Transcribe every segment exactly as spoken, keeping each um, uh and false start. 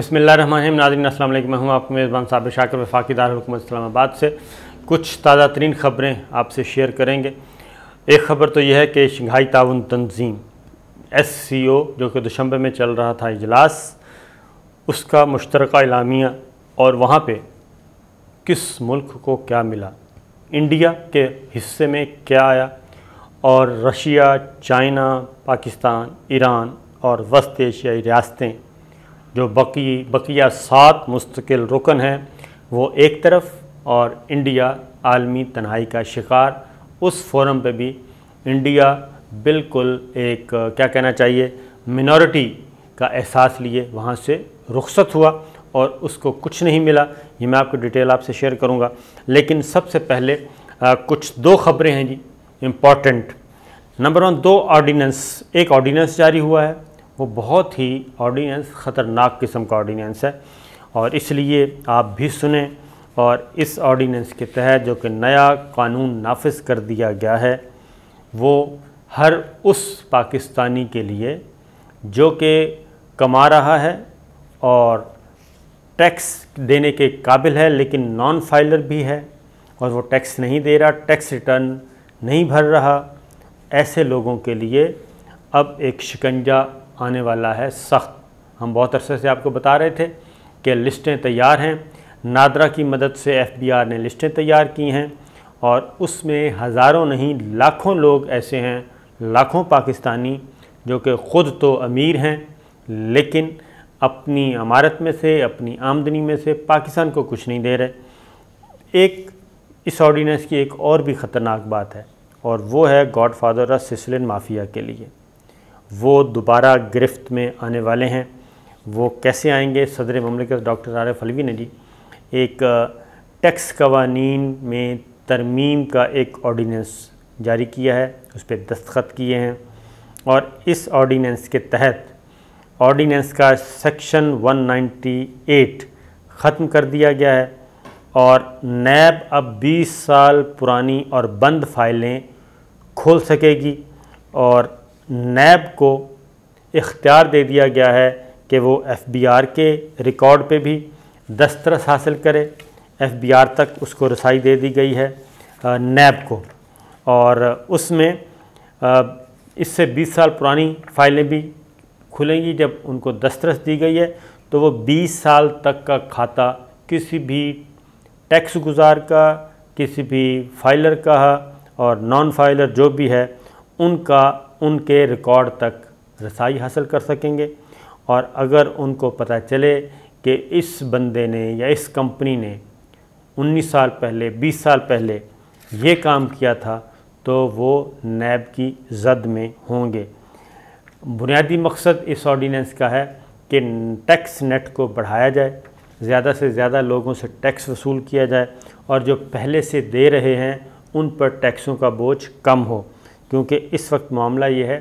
बिस्मिल्लाहिर्रहमानिर्रहीम नाज़रीन, अस्सलाम वालेकुम। मैं हूँ आपके मेज़बान साबिर शाकिर वफ़ाक़ी दारुलहुकूमत इस्लामाबाद से कुछ ताज़ा तरीन ख़बरें आपसे शेयर करेंगे। एक ख़बर तो यह है कि शंघाई तआवुन तंजीम एस सी ओ जो कि दुशंबे में चल रहा था इजलास, उसका मुश्तरका इलामिया और वहाँ पर किस मुल्क को क्या मिला, इंडिया के हिस्से में क्या आया और रशिया, चाइना, पाकिस्तान, ईरान और वस्त एशियाई रियासतें जो बकी बकिया सात मुस्तकिल रुकन हैं वो एक तरफ, और इंडिया आलमी तन्हाई का शिकार। उस फोरम पे भी इंडिया बिल्कुल एक क्या कहना चाहिए मिनॉरिटी का एहसास लिए वहाँ से रुखसत हुआ और उसको कुछ नहीं मिला। ये मैं आपको डिटेल आपसे शेयर करूँगा, लेकिन सबसे पहले आ, कुछ दो खबरें हैं जी इम्पॉर्टेंट। नंबर वन, दो ऑर्डीनेंस, एक ऑर्डीनेंस जारी हुआ है, वो बहुत ही ऑर्डीनेंस ख़तरनाक किस्म का ऑर्डीनेंस है और इसलिए आप भी सुने। और इस ऑर्डीनेंस के तहत जो कि नया कानून नाफिज कर दिया गया है वो हर उस पाकिस्तानी के लिए जो कि कमा रहा है और टैक्स देने के काबिल है लेकिन नॉन फाइलर भी है और वो टैक्स नहीं दे रहा, टैक्स रिटर्न नहीं भर रहा, ऐसे लोगों के लिए अब एक शिकंजा आने वाला है सख्त। हम बहुत अरसे से आपको बता रहे थे कि लिस्टें तैयार हैं, नादरा की मदद से एफ बी आर ने लिस्टें तैयार की हैं और उसमें हज़ारों नहीं लाखों लोग ऐसे हैं, लाखों पाकिस्तानी जो कि ख़ुद तो अमीर हैं लेकिन अपनी अमारत में से, अपनी आमदनी में से पाकिस्तान को कुछ नहीं दे रहे। एक इस ऑर्डीनेंस की एक और भी ख़तरनाक बात है और वो है गॉडफादर और सिसिलियन माफिया के लिए वो दोबारा गिरफ्त में आने वाले हैं। वो कैसे आएंगे? सदर ममलिकत डॉक्टर आरिफ अल्वी ने जी एक टैक्स कवानीन में तरमीम का एक ऑर्डीनेंस जारी किया है, उस पर दस्तखत किए हैं और इस ऑर्डीनेंस के तहत ऑर्डीनेंस का सेक्शन एक सौ अट्ठानवे ख़त्म कर दिया गया है और नैब अब बीस साल पुरानी और बंद फाइलें खोल सकेगी और नैब को इख्तियार दे दिया गया है कि वो एफ बी आर के रिकॉर्ड पे भी दस्तरस हासिल करे। एफ बी आर तक उसको रसाई दे दी गई है नैब को और उसमें इससे बीस साल पुरानी फाइलें भी खुलेंगी। जब उनको दस्तरस दी गई है तो वो बीस साल तक का खाता किसी भी टैक्स गुजार का, किसी भी फाइलर का और नॉन फाइलर जो भी है उनका उनके रिकॉर्ड तक रसाई हासिल कर सकेंगे। और अगर उनको पता चले कि इस बंदे ने या इस कंपनी ने उन्नीस साल पहले, बीस साल पहले ये काम किया था तो वो नैब की जद में होंगे। बुनियादी मकसद इस ऑर्डीनेंस का है कि टैक्स नेट को बढ़ाया जाए, ज़्यादा से ज़्यादा लोगों से टैक्स वसूल किया जाए और जो पहले से दे रहे हैं उन पर टैक्सों का बोझ कम हो, क्योंकि इस वक्त मामला ये है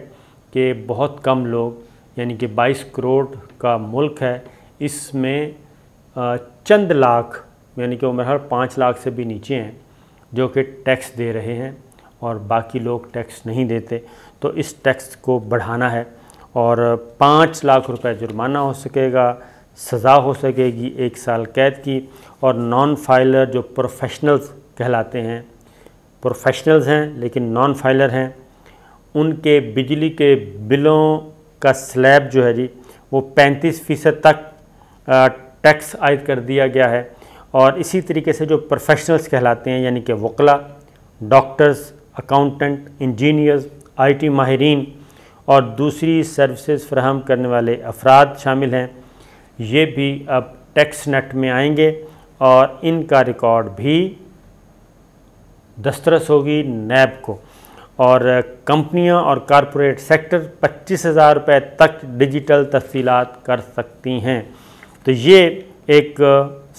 कि बहुत कम लोग, यानी कि बाईस करोड़ का मुल्क है, इसमें चंद लाख, यानी कि उम्र हर पाँच लाख से भी नीचे हैं जो कि टैक्स दे रहे हैं और बाकी लोग टैक्स नहीं देते। तो इस टैक्स को बढ़ाना है और पाँच लाख रुपए जुर्माना हो सकेगा, सज़ा हो सकेगी एक साल कैद की। और नॉन फाइलर जो प्रोफेशनल्स कहलाते हैं, प्रोफेशनल्स हैं लेकिन नॉन फाइलर हैं, उनके बिजली के बिलों का स्लैब जो है जी वो पैंतीस फ़ीसद तक टैक्स आयद कर दिया गया है। और इसी तरीके से जो प्रोफेशनल्स कहलाते हैं, यानी कि वकला, doctors, accountant, engineers, I T माहिरीन और दूसरी सर्विसेज फराहम करने वाले अफराद शामिल हैं, ये भी अब टैक्स नेट में आएंगे और इनका रिकॉर्ड भी दस्तरस होगी नैब को। और कंपनियां और कॉरपोरेट सेक्टर पच्चीस हज़ार रुपये तक डिजिटल तफसीलात कर सकती हैं। तो ये एक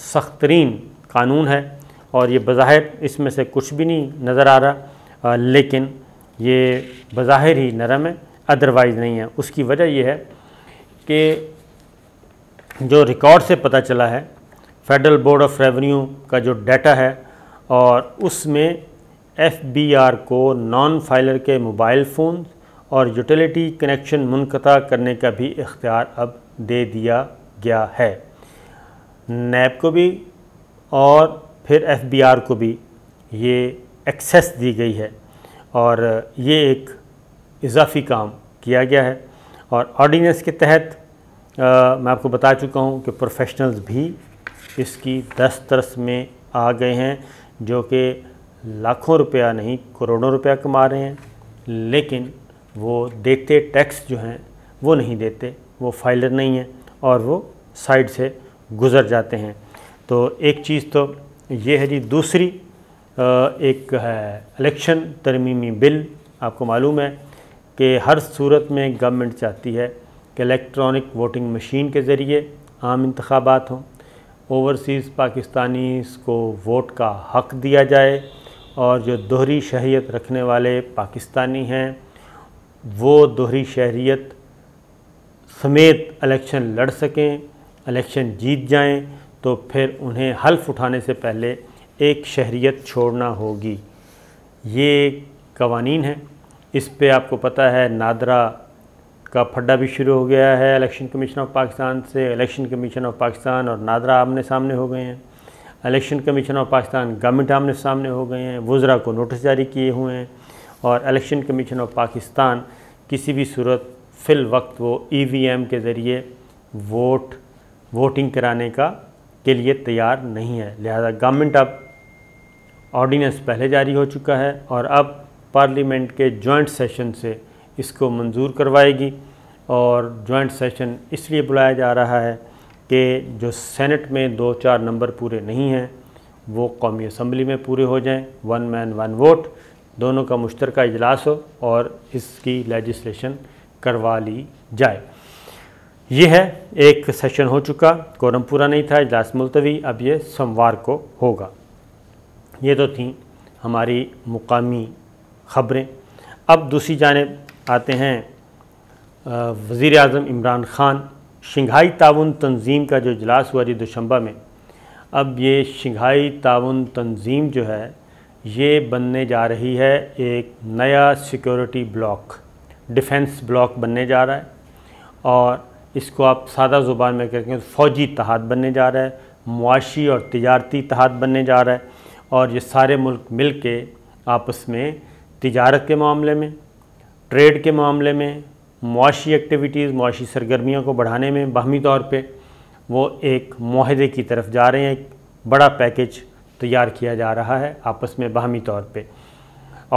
सख्त तरीन कानून है और ये बज़ाहिर इसमें से कुछ भी नहीं नज़र आ रहा, लेकिन ये बज़ाहिर ही नरम है, अदरवाइज़ नहीं है। उसकी वजह यह है कि जो रिकॉर्ड से पता चला है, फेडरल बोर्ड ऑफ रेवेन्यू का जो डाटा है और उसमें एफ बी आर को नॉन फाइलर के मोबाइल फ़ोन और यूटिलिटी कनेक्शन मुनक़ता करने का भी इख्तियार अब दे दिया गया है। नैब को भी और फिर एफ बी आर को भी ये एक्सेस दी गई है और ये एक इजाफी काम किया गया है। और ऑर्डिनेंस के तहत आ, मैं आपको बता चुका हूँ कि प्रोफेशनल्स भी इसकी दस्तरस में आ गए हैं जो कि लाखों रुपया नहीं करोड़ों रुपया कमा रहे हैं, लेकिन वो देते टैक्स जो हैं वो नहीं देते, वो फाइलर नहीं हैं और वो साइड से गुज़र जाते हैं। तो एक चीज़ तो ये है जी। दूसरी एक है इलेक्शन तरमीमी बिल। आपको मालूम है कि हर सूरत में गवर्नमेंट चाहती है कि इलेक्ट्रॉनिक वोटिंग मशीन के ज़रिए आम इंतखाबात हों, ओवरसीज़ पाकिस्तानीज़ को वोट का हक़ दिया जाए और जो दोहरी शहरियत रखने वाले पाकिस्तानी हैं वो दोहरी शहरियत समेत इलेक्शन लड़ सकें, इलेक्शन जीत जाएं, तो फिर उन्हें हल्फ उठाने से पहले एक शहरियत छोड़ना होगी। ये कवानीन हैं, इस पे आपको पता है नादरा का फड्डा भी शुरू हो गया है इलेक्शन कमीशन ऑफ पाकिस्तान से। इलेक्शन कमीशन ऑफ पाकिस्तान और नादरा आमने सामने हो गए हैं, election commission of Pakistan government आमने सामने हो गए हैं, वज़रा को नोटिस जारी किए हुए हैं और इलेक्शन कमीशन ऑफ पाकिस्तान किसी भी सूरत फ़िल वक्त वो ई वी एम के ज़रिए वोट वोटिंग कराने का के लिए तैयार नहीं है। लिहाजा गवर्नमेंट अब ऑर्डिनेंस पहले जारी हो चुका है और अब पार्लियामेंट के जॉइंट सेशन से इसको मंजूर करवाएगी। और जॉइंट सेशन इसलिए बुलाया जा रहा है कि जो सेनेट में दो चार नंबर पूरे नहीं हैं वो कौमी असम्बली में पूरे हो जाएं, वन मैन वन वोट, दोनों का मुश्तरका इजलास हो और इसकी लेजिस्लेशन करवा ली जाए। ये है, एक सेशन हो चुका, कोरम पूरा नहीं था, इजलास मुलतवी, अब ये सोमवार को होगा। ये तो थी हमारी मुकामी ख़बरें। अब दूसरी जानिब आते हैं। वज़ीर आज़म इमरान खान, शंघाई तआवुन तंजीम का जो इजलास हुआ जी दुशंबा में, अब ये शंघाई तआवुन तंजीम जो है ये बनने जा रही है एक नया सिक्योरिटी ब्लॉक, डिफेंस ब्लॉक बनने जा रहा है और इसको आप सादा ज़ुबान में कहें तो फ़ौजी तहत बनने जा रहा है, मुआशी और तिजारती तहत बनने जा रहा है। और ये सारे मुल्क मिल के आपस में तिजारत के मामले में, ट्रेड के मामले में, मुआशी एक्टिविटीज़, मुआशी सरगर्मियों को बढ़ाने में बाहमी तौर पे वो एक माहदे की तरफ जा रहे हैं। एक बड़ा पैकेज तैयार किया जा रहा है आपस में बाहमी तौर पे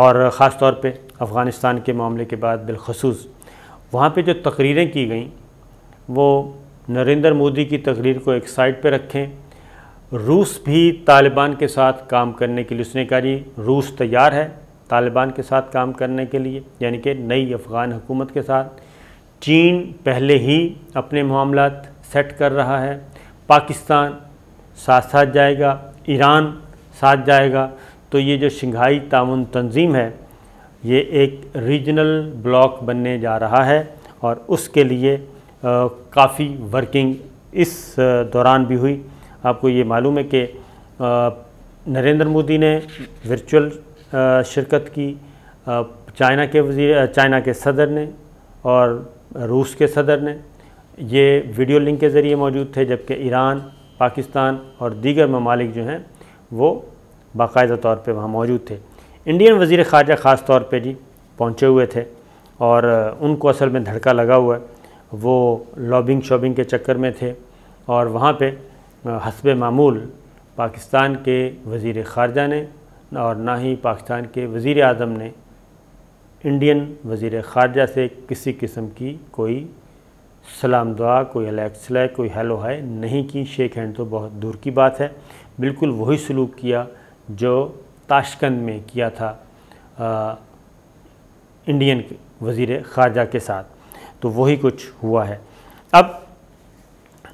और ख़ास तौर पे अफ़गानिस्तान के मामले के बाद बिलखसूस। वहाँ पे जो तकरीरें की गई वो नरेंद्र मोदी की तकरीर को एक साइड पे रखें। रूस भी तालिबान के साथ काम करने के लिए, उसने कहा जी रूस तैयार है तालिबान के साथ काम करने के लिए, यानी कि नई अफ़गान हुकूमत के साथ। चीन पहले ही अपने मामला सेट कर रहा है, पाकिस्तान साथ साथ जाएगा, ईरान साथ जाएगा। तो ये जो शंघाई तआवुन तंजीम है ये एक रीजनल ब्लॉक बनने जा रहा है और उसके लिए काफ़ी वर्किंग इस दौरान भी हुई। आपको ये मालूम है कि नरेंद्र मोदी ने वर्चुअल शिरकत की, चाइना के वज़ीर चाइना के सदर ने और रूस के सदर ने, ये वीडियो लिंक के ज़रिए मौजूद थे, जबकि ईरान, पाकिस्तान और दीगर ममालिक जो हैं वो बाकायदा तौर पे वहाँ मौजूद थे। इंडियन वज़ीर ख़ारजा ख़ास तौर पे जी पहुँचे हुए थे और उनको असल में धड़का लगा हुआ है, वो लॉबिंग शॉबिंग के चक्कर में थे और वहाँ पर हस्बे मामूल पाकिस्तान के वज़ीर ख़ारजा ने और ना ही पाकिस्तान के वज़ीर आज़म ने इंडियन वज़ीर ख़ारजा से किसी किस्म की कोई सलाम दुआ, कोई अलैक सलैक, कोई हेलो हाय नहीं की। शेक हैंड तो बहुत दूर की बात है, बिल्कुल वही सलूक किया जो ताशकंद में किया था आ, इंडियन वज़ीर ख़ारजा के साथ। तो वही कुछ हुआ है। अब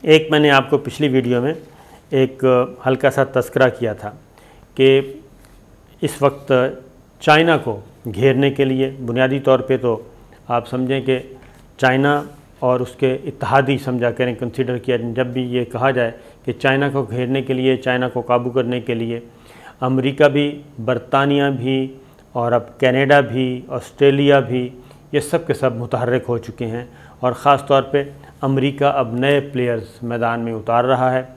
एक मैंने आपको पिछली वीडियो में एक हल्का सा तस्करा किया था कि इस वक्त चाइना को घेरने के लिए बुनियादी तौर पे तो आप समझें कि चाइना और उसके इत्तहादी समझा करें, कंसीडर किया, जब भी ये कहा जाए कि चाइना को घेरने के लिए, चाइना को काबू करने के लिए अमेरिका भी, बरतानिया भी और अब कनाडा भी, ऑस्ट्रेलिया भी, ये सब के सब मुतहर्रिक हो चुके हैं। और ख़ास तौर पे अमेरिका अब नए प्लेयर्स मैदान में उतार रहा है।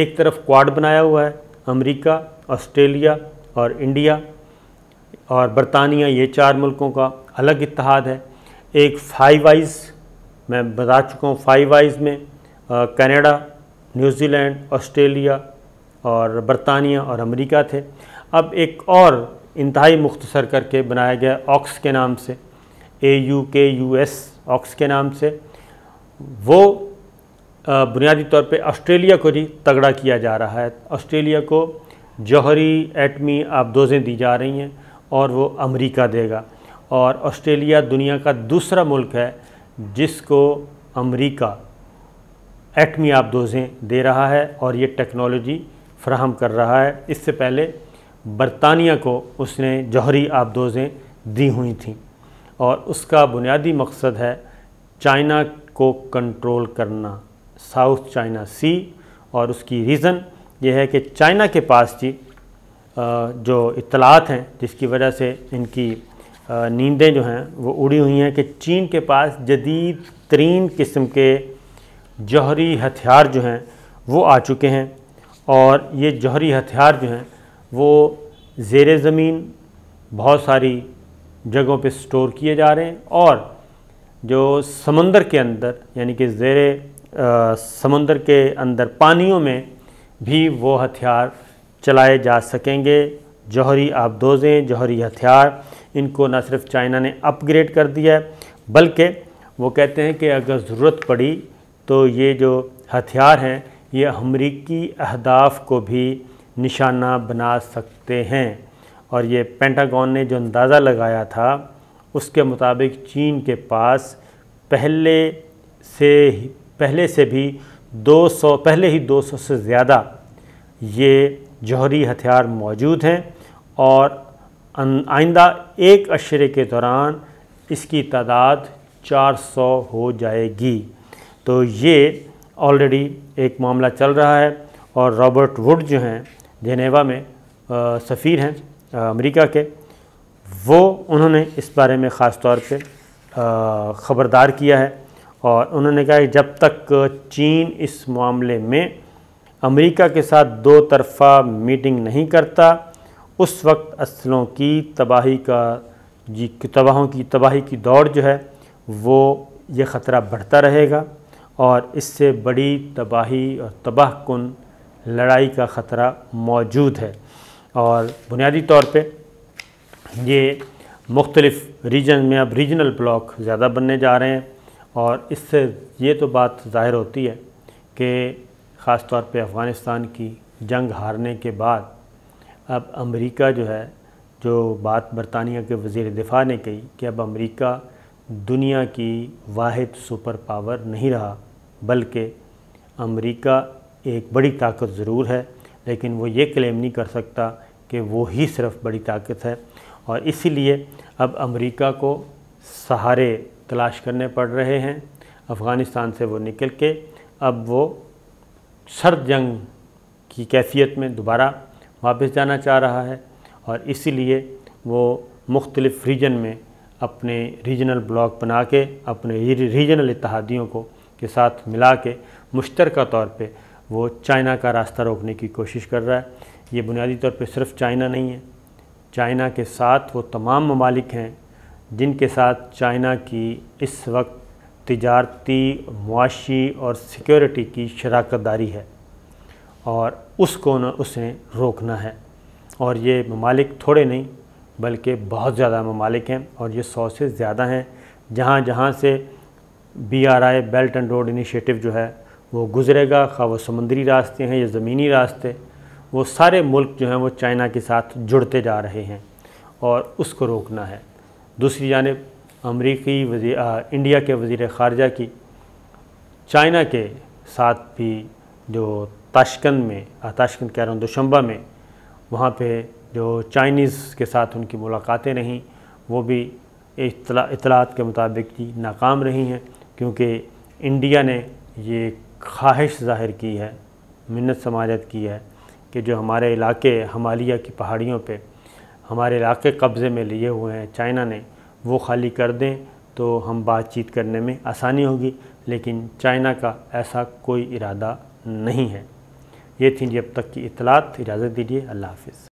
एक तरफ क्वाड बनाया हुआ है, अमेरिका, ऑस्ट्रेलिया और इंडिया और बरतानिया, ये चार मुल्कों का अलग इत्तेहाद है। एक फाइव आइज़, मैं बता चुका हूँ, फाइव आइज़ में कनाडा, न्यूजीलैंड, ऑस्ट्रेलिया और बरतानिया और अमेरिका थे। अब एक और इंतहाई मुख्तसर करके बनाया गया ऑक्स के नाम से, A U K U S, AUKUS के नाम से। वो बुनियादी तौर पे ऑस्ट्रेलिया को जी तगड़ा किया जा रहा है। ऑस्ट्रेलिया को जौहरी एटमी आबदोज़ें दी जा रही हैं और वो अमेरिका देगा। और ऑस्ट्रेलिया दुनिया का दूसरा मुल्क है जिसको अमेरिका एटमी आबदोज़ें दे रहा है और ये टेक्नोलॉजी फराहम कर रहा है। इससे पहले बरतानिया को उसने जौहरी आबदोज़ें दी हुई थी और उसका बुनियादी मकसद है चाइना को कंट्रोल करना, साउथ चाइना सी। और उसकी रीज़न यह है कि चाइना के पास जी जो इत्तलात हैं जिसकी वजह से इनकी नींदें जो हैं वो उड़ी हुई हैं कि चीन के पास जदीद तरीन किस्म के जौहरी हथियार जो हैं वो आ चुके हैं। और ये जौहरी हथियार जो हैं वो ज़ेरे ज़मीन बहुत सारी जगहों पे स्टोर किए जा रहे हैं और जो समंदर के अंदर यानी कि ज़ेरे समंदर के अंदर पानियों में भी वो हथियार चलाए जा सकेंगे। जौहरी आबदोज़ें, जौहरी हथियार, इनको न सिर्फ चाइना ने अपग्रेड कर दिया है बल्कि वो कहते हैं कि अगर ज़रूरत पड़ी तो ये जो हथियार हैं ये अमरीकी अहदाफ को भी निशाना बना सकते हैं। और ये पेंटागन ने जो अंदाज़ा लगाया था उसके मुताबिक चीन के पास पहले से पहले से भी दो सौ पहले ही दो सौ से ज़्यादा ये जौहरी हथियार मौजूद हैं और आइंदा एक अशरे के दौरान इसकी तादाद चार सौ हो जाएगी। तो ये ऑलरेडी एक मामला चल रहा है। और रॉबर्ट वुड जो हैं जिनेवा में सफ़ीर हैं अमेरिका के, वो उन्होंने इस बारे में ख़ास तौर पे ख़बरदार किया है और उन्होंने कहा कि जब तक चीन इस मामले में अमेरिका के साथ दो तरफ़ा मीटिंग नहीं करता उस वक्त असलों की तबाही का जी तबाहों की तबाही की दौड़ जो है वो ये ख़तरा बढ़ता रहेगा और इससे बड़ी तबाही और तबाहकुन लड़ाई का ख़तरा मौजूद है। और बुनियादी तौर पे ये मुख्तलिफ़ रीजन में अब रीजनल ब्लॉक ज़्यादा बनने जा रहे हैं। और इससे ये तो बात ज़ाहिर होती है कि ख़ास तौर पे अफ़ग़ानिस्तान की जंग हारने के बाद अब अमेरिका जो है, जो बात बरतानिया के वज़ीर दिफ़ा ने कही कि अब अमेरिका दुनिया की वाहिद सुपर पावर नहीं रहा बल्कि अमेरिका एक बड़ी ताकत ज़रूर है लेकिन वो ये क्लेम नहीं कर सकता कि वो ही सिर्फ बड़ी ताकत है। और इसीलिए अब अमेरिका को सहारे तलाश करने पड़ रहे हैं। अफ़ग़ानिस्तान से वो निकल के अब वो सर्द जंग की कैफियत में दोबारा वापस जाना चाह रहा है और इसीलिए वो मुख्तलिफ़ रीजन में अपने रीजनल ब्लॉक बना के अपने रीजनल इत्तहादियों को के साथ मिला के मुश्तरका तौर पे वो चाइना का रास्ता रोकने की कोशिश कर रहा है। ये बुनियादी तौर पे सिर्फ चाइना नहीं है, चाइना के साथ वो तमाम ममालिक हैं जिनके साथ चाइना की इस वक्त तिजारती, मुआशी और सिक्योरिटी की शराकतदारी है और उसको न उसने रोकना है। और ये ममालिक थोड़े नहीं बल्कि बहुत ज़्यादा ममालिक हैं और ये सौ से ज़्यादा हैं। जहाँ जहाँ से B R I belt and road initiative जो है वो गुज़रेगा, खा वो समुद्री रास्ते हैं या ज़मीनी रास्ते, वो सारे मुल्क जो हैं वो चाइना के साथ जुड़ते जा रहे हैं और उसको रोकना है। दूसरी जानिब अमरीकी वज़ी इंडिया के वज़ीर ख़ारजा की चाइना के साथ भी जो ताशकंद में ताशकंद कह रहा हूँ दुशंबा में, वहाँ पे जो चाइनीज़ के साथ उनकी मुलाकातें रहीं वो भी इतला, इतलात के मुताबिक ही नाकाम रही हैं क्योंकि इंडिया ने ये ख्वाहिश ज़ाहिर की है, मिन्नत समाजत की है कि जो हमारे इलाके हिमालय की पहाड़ियों पे हमारे इलाके कब्ज़े में लिए हुए हैं चाइना ने, वो खाली कर दें तो हम बातचीत करने में आसानी होगी, लेकिन चाइना का ऐसा कोई इरादा नहीं है। ये थी अब तक की इत्तलात। इजाज़त दीजिए, अल्लाह हाफ़िज़।